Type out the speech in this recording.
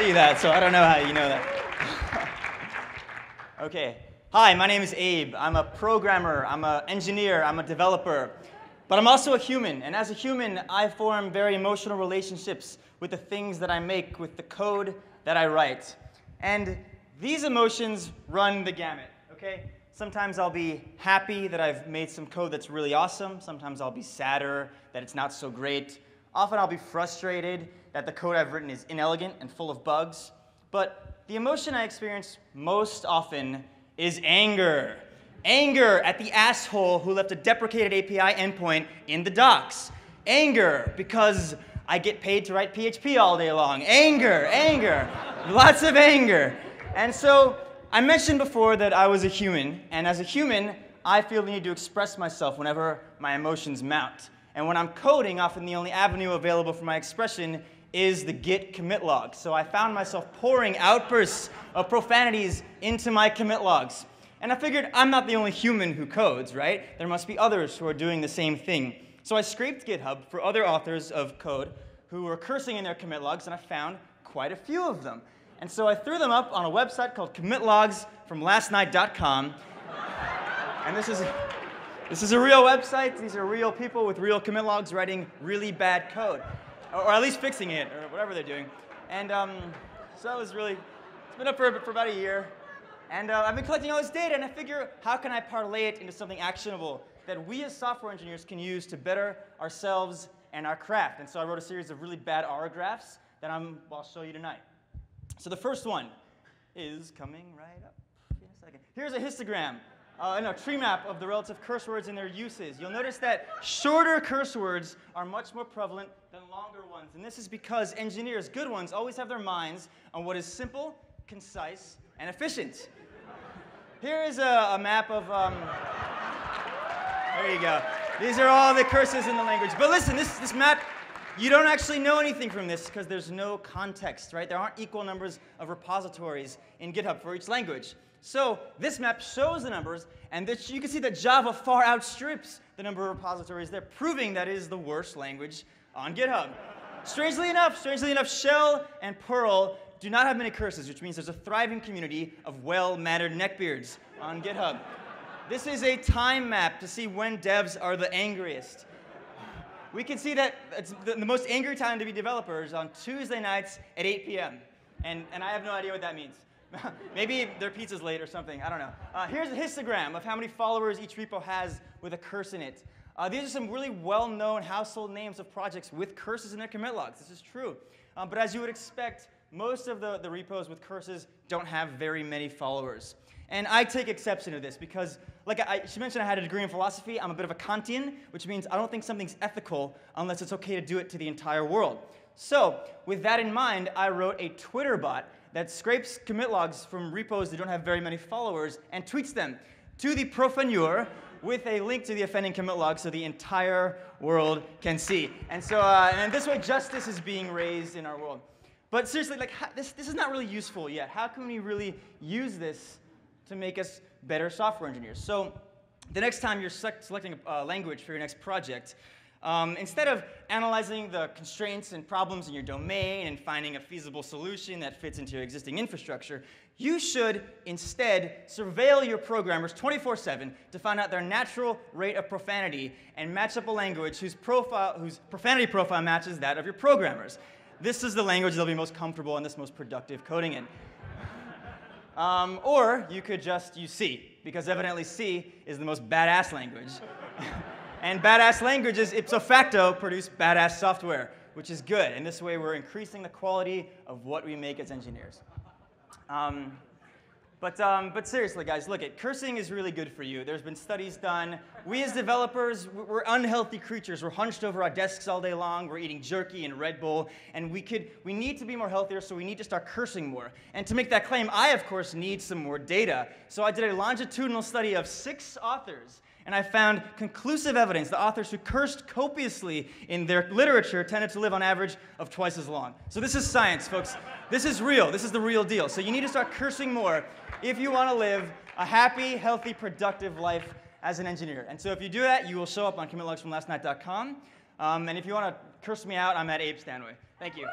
tell you that, so I don't know how you know that. Okay. Hi, my name is Abe. I'm a programmer, I'm an engineer, I'm a developer. But I'm also a human, and as a human, I form very emotional relationships with the things that I make, with the code that I write. And these emotions run the gamut, okay? Sometimes I'll be happy that I've made some code that's really awesome. Sometimes I'll be sadder that it's not so great. Often I'll be frustrated that the code I've written is inelegant and full of bugs. But the emotion I experience most often is anger. Anger at the asshole who left a deprecated API endpoint in the docs. Anger because I get paid to write PHP all day long. Anger, anger, lots of anger. And so I mentioned before that I was a human, and as a human, I feel the need to express myself whenever my emotions mount. And when I'm coding, often the only avenue available for my expression is the Git commit log. So I found myself pouring outbursts of profanities into my commit logs. And I figured I'm not the only human who codes, right? There must be others who are doing the same thing. So I scraped GitHub for other authors of code who were cursing in their commit logs, and I found quite a few of them. And so I threw them up on a website called commitlogsfromlastnight.com. And this is a real website. These are real people with real commit logs writing really bad code, or at least fixing it, or whatever they're doing. And so that was really, it's been up for about a year. And I've been collecting all this data, and I figure, how can I parlay it into something actionable that we as software engineers can use to better ourselves and our craft? And so I wrote a series of really bad R graphs that I'll show you tonight. So the first one is coming right up in a second. Here's a histogram, a tree map of the relative curse words and their uses. You'll notice that shorter curse words are much more prevalent than longer ones. And this is because engineers, good ones, always have their minds on what is simple, concise, and efficient. Here is a map of, there you go. These are all the curses in the language. But listen, this map, you don't actually know anything from this because there's no context, right? There aren't equal numbers of repositories in GitHub for each language. So this map shows the numbers, and you can see that Java far outstrips the number of repositories there, proving that it is the worst language on GitHub. Strangely enough, Shell and Perl do not have many curses, which means there's a thriving community of well-mannered neckbeards on GitHub. This is a time map to see when devs are the angriest. We can see that it's the most angry time to be developers on Tuesday nights at 8 p.m. And I have no idea what that means. Maybe their pizza's late or something, I don't know. Here's a histogram of how many followers each repo has with a curse in it. These are some really well-known household names of projects with curses in their commit logs. This is true. But as you would expect, most of the repos with curses don't have very many followers. And I take exception to this because, like she mentioned, I had a degree in philosophy. I'm a bit of a Kantian, which means I don't think something's ethical unless it's okay to do it to the entire world. So with that in mind, I wrote a Twitter bot that scrapes commit logs from repos that don't have very many followers and tweets them to the profaneur with a link to the offending commit log so the entire world can see. And so and this way, justice is being raised in our world. But seriously, like, this is not really useful yet. How can we really use this to make us better software engineers? So the next time you're selecting a language for your next project, instead of analyzing the constraints and problems in your domain and finding a feasible solution that fits into your existing infrastructure, you should instead surveil your programmers 24/7 to find out their natural rate of profanity and match up a language whose profanity profile matches that of your programmers. This is the language they'll be most comfortable and this most productive coding in. Or you could just use C, because evidently C is the most badass language. And badass languages, ipso facto, produce badass software, which is good. And this way, we're increasing the quality of what we make as engineers. But seriously, guys, look, cursing is really good for you. There's been studies done. We as developers, we're unhealthy creatures. We're hunched over our desks all day long. We're eating jerky and Red Bull. And we need to be more healthier, so we need to start cursing more. And to make that claim, I, of course, need some more data. So I did a longitudinal study of 6 authors. And I found conclusive evidence the authors who cursed copiously in their literature tended to live on average of twice as long. So this is science, folks. This is real. This is the real deal. So you need to start cursing more if you want to live a happy, healthy, productive life as an engineer. And so if you do that, you will show up on commitlogsfromlastnight.com. And if you want to curse me out, I'm at Abe Stanway. Thank you.